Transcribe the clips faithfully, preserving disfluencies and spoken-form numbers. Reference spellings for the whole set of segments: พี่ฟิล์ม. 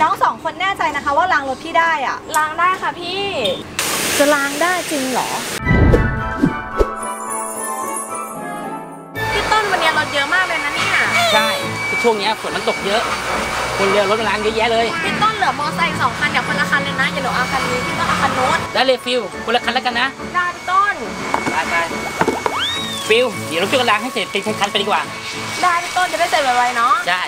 น้องสองคนแน่ใจนะคะว่าล้างรถพี่ได้อะล้างได้ค่ะพี่จะล้างได้จริงเหรอพี่ต้นวันนี้รถเยอะมากเลยนะเนี่ยใช่ช่วงนี้ฝนมันตกเยอะคนเรือรถมันล้างเยอะแยะเลยพี่ต้นเหลือมอเตอร์ไซค์สองคันเดี๋ยวคนละคันเลยนะอย่าหนูเอาคันนี้พี่ต้นเอาคันโน้ตได้เลยฟิวคนละคันแล้วกันนะได้พี่ต้นไปไปฟิวเดี๋ยวเราช่วยกันล้างให้เสร็จเป็นคันๆไปดีกว่าได้พี่ต้นจะได้เสร็จไวๆเนาะใช่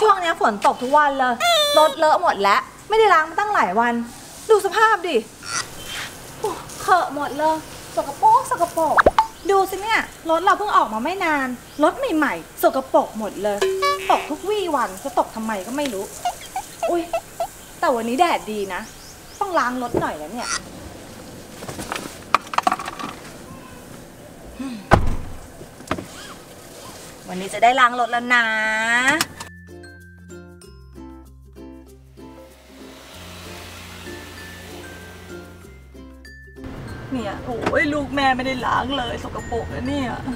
ช่วงนี้ฝนตกทุกวันเลยรถเลอะหมดแล้วไม่ได้ล้างมาตั้งหลายวันดูสภาพดิเขอะหมดเลยสกปรกสกปรกดูสิเนี่ยรถเราเพิ่งออกมาไม่นานรถใหม่ๆสกปรกหมดเลยตกทุกวี่วันจะตกทำไมก็ไม่รู้อุ้ยแต่วันนี้แดดดีนะต้องล้างรถหน่อยแล้วเนี่ยวันนี้จะได้ล้างรถแล้วนะเนี่ยโอ้ยลูกแม่ไม่ได้ล้างเลยสกปรกนะเนี่ยพี่ต้นร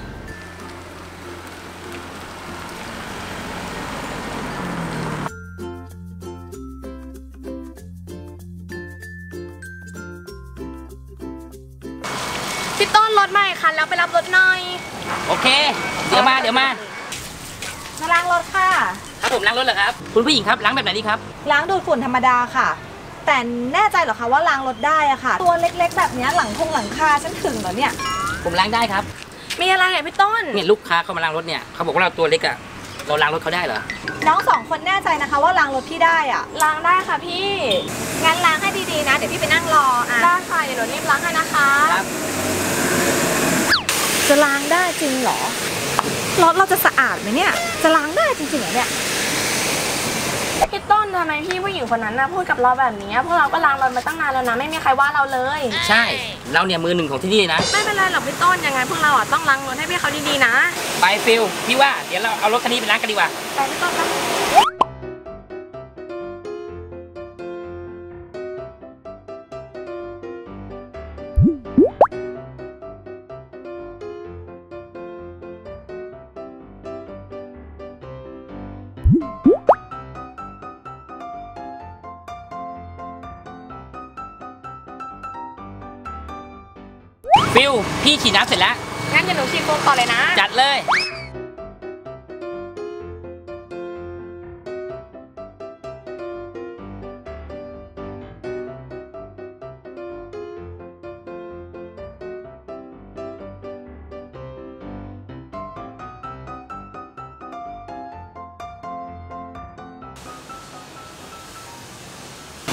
ถใหม่คันแล้วไปรับรถหน่อยโอเคเดี๋ยวมาเดี๋ยวมามาล้างรถค่ะครับผมล้างรถเหรอครับคุณผู้หญิงครับล้างแบบไหนดีครับล้างดูดฝุ่นธรรมดาค่ะแต่แน่ใจเหรอคะว่าล้างรถได้อะค่ะตัวเล็กๆแบบนี้หลังคงหลังคาฉันถึงเหรอเนี่ยผมล้างได้ครับมีอะไรอ่ะพี่ต้นเนี่ยลูกค้าเข้ามาล้างรถเนี่ยเขาบอกว่าเราตัวเล็กอะเราล้างรถเขาได้เหรอน้องสองคนแน่ใจนะคะว่าล้างรถพี่ได้อะล้างได้ค่ะพี่งั้นล้างให้ดีๆนะเดี๋ยวพี่ไปนั่งรออะได้ค่ะเดี๋ยวหนูรีบล้างให้นะคะจะล้างได้จริงเหรอรถเราจะสะอาดไหมเนี่ยจะล้างได้จริงๆเหรอเนี่ยพี่ต้นทำไมพี่ผู้หญิงคนนั้นนะพูดกับเราแบบนี้พวกเราก็ล้างรถมาตั้งนานแล้วนะไม่มีใครว่าเราเลยใช่เราเนี่ยมือหนึ่งของที่นี่นะไม่เป็นไรหรอกพี่ต้นยังไงพวกเราอ่ะต้องล้างรถให้พี่เขาดีๆนะไปฟิลพี่ว่าเดี๋ยวเราเอารถคันนี้ไปล้างกันดีกว่าไปพี่ต้นครับฟิวพี่ฉีดน้ำเสร็จแล้วงั้นเดี๋ยวหนูฉีดโฟมต่อเลยนะจัดเลย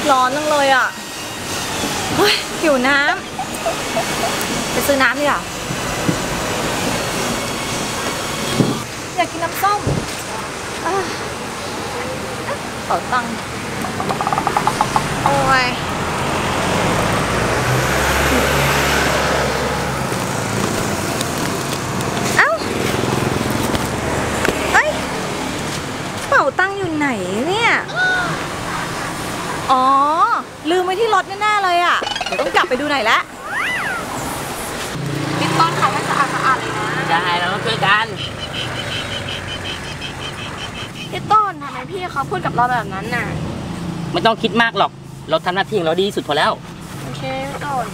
ร้อนจังเลยอ่ะเฮ้ยหิวน้ำไปซื้อน้ำดีกว่าอยากกินน้ำส้มเป๋าตังค์โอ้ยเอ้าเอ้ยเป๋าตังค์อยู่ไหนเนี่ยอ๋อลืมไว้ที่รถแน่ๆเลยอ่ะเดี๋ยวต้องกลับไปดูหน่อยละต้นค่ะให้สะอาดสะอาดเลยนะใช่เราต้องช่วยกันพี่ต้นทำไมพี่เขาพูดกับเราแบบนั้นน่ะไม่ต้องคิดมากหรอกเราทำหน้าที่ของเราดีที่สุดพอแล้วโอเคพี่ต้น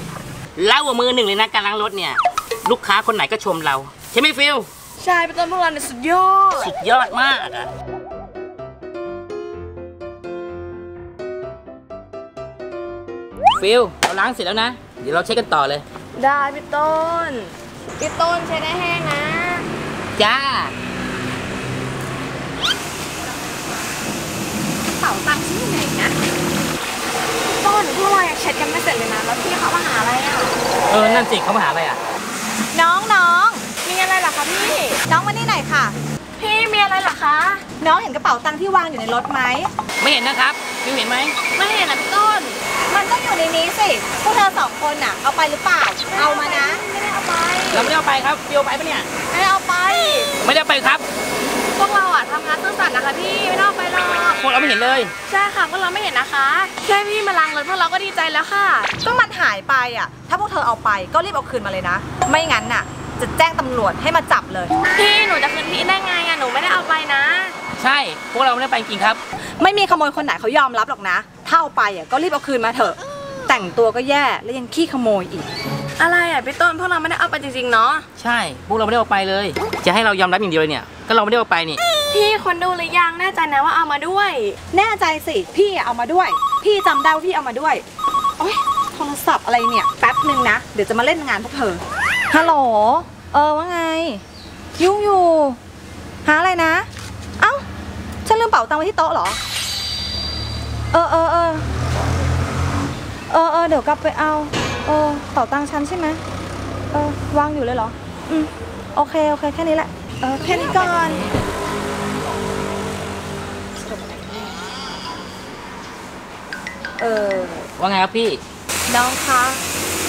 เรามือหนึ่งเลยนะการล้างรถเนี่ยลูกค้าคนไหนก็ชมเราใช่ไหมฟิลใช่พี่ต้นพวกเราเนี่ยสุดยอดสุดยอดมากอะฟิลเราล้างเสร็จแล้วนะเดี๋ยวเราเช็คกันต่อเลยได้พี่ต้นพี่ต้นใช้ได้แห้งนะจ้าเป๋าตังค์ที่ไหนนะต้นพวกเราอยากเช็ดกันไม่เสร็จเลยนะแล้วพี่เขามาหาอะไรอ่ะเออนั่นสิเขามาหาอะไรอ่ะน้องน้องมีอะไรหรอคะพี่น้องมาที่ไหนค่ะพี่มีอะไรหรอคะน้องเห็นกระเป๋าตังค์ที่วางอยู่ในรถไหมไม่เห็นนะครับพี่เห็นไหมไม่เห็นนะพี่ต้นมันต้องอยู่ในนี้สิพวกเธอสองคนน่ะเอาไปหรือเปล่าเอามานะไม่ได้เอาไปเราไม่ได้เอาไปครับโยไปปะเนี่ยไม่ได้เอาไปไม่ได้ไปครับพวกเราอ่ะทำงานซื่อสัตย์นะคะพี่ไม่ได้เอาไปหรอกพวกเราไม่เห็นเลยใช่ค่ะพวกเราไม่เห็นนะคะแค่พี่มาล้างรถพวกเราก็ดีใจแล้วค่ะต้องมันหายไปอ่ะถ้าพวกเธอเอาไปก็รีบเอาคืนมาเลยนะไม่งั้นน่ะจะแจ้งตำรวจให้มาจับเลยพี่หนูจะคืนพี่ได้ไงอ่ะหนูไม่ได้เอาไป ใช่พวกเราไม่ได้ไปจริงครับไม่มีขโมยคนไหนเขายอมรับหรอกนะเท่าไปอ่ะก็รีบเอาคืนมาเถอะแต่งตัวก็แย่แล้วยังขี้ขโมยอีกอะไรอ่ะพี่ต้นพวกเราไม่ได้เอาไปจริงๆเนาะใช่พวกเราไม่ได้เอาไปเลยจะให้เรายอมรับอย่างเดียวเลยเนี่ยก็เราไม่ได้เอาไปนี่พี่คนดูหรือยังแน่ใจนะว่าเอามาด้วยแน่ใจสิพี่เอามาด้วยพี่จำได้ว่าพี่เอามาด้วยโอ๊ยโทรศัพท์อะไรเนี่ยแป๊บนึงนะเดี๋ยวจะมาเล่นงานพวกเธอฮัลโหลเออว่าไงยุ่งอยู่หาอะไรนะเอ้าฉันลืมเป๋าตังไว้ที่โต๊ะเหรอเออเออเออเออเออเดี๋ยวกลับไปเอาเออเป๋าตังฉันใช่ไหมเออวางอยู่เลยเหรออืมโอเคโอเคแค่นี้แหละเออแค่นี้ก่อนเออว่าไงครับพี่น้องคะ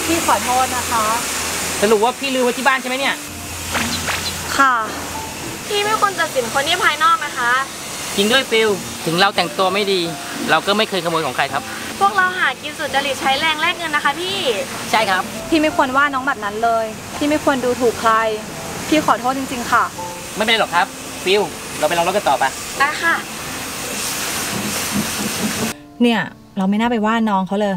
พี่ขอโทษนะคะสรุปว่าพี่ลืมไว้ที่บ้านใช่ไหมเนี่ยค่ะพี่ไม่ควรตัดสินคนที่ภายนอกนะคะจริงด้วยฟิลถึงเราแต่งตัวไม่ดีเราก็ไม่เคยขโมยของใครครับพวกเราหากินสุดจริตใช้แรงแลกเงินนะคะพี่ใช่ครับพี่ไม่ควรว่าน้องแบบนั้นเลยพี่ไม่ควรดูถูกใครพี่ขอโทษจริงๆค่ะไม่เป็นไรหรอกครับฟิลเราไปลองรถกันต่อไปได้ค่ะเนี่ยเราไม่น่าไปว่าน้องเขาเลย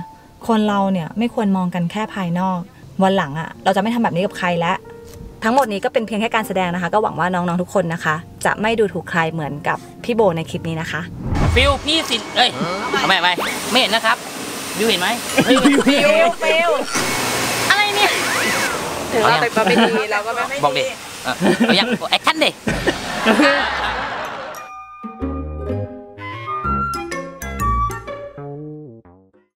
คนเราเนี่ยไม่ควรมองกันแค่ภายนอกวันหลังอ่ะเราจะไม่ทำแบบนี้กับใครแล้วทั้งหมดนี้ก็เป็นเพียงแค่การแสดงนะคะก็หวังว่าน้องๆทุกคนนะคะจะไม่ดูถูกใครเหมือนกับพี่โบในคลิปนี้นะคะฟิวพี่สิเอ้ยทำไมไม่ไม่เห็นนะครับฟิวเห็นไหมฟิวฟิวฟิวอะไรเนี่ยถึงเราแต่งตัวไม่ดีเราก็ไม่บอกดิเอาอย่างแอคชั่นดิ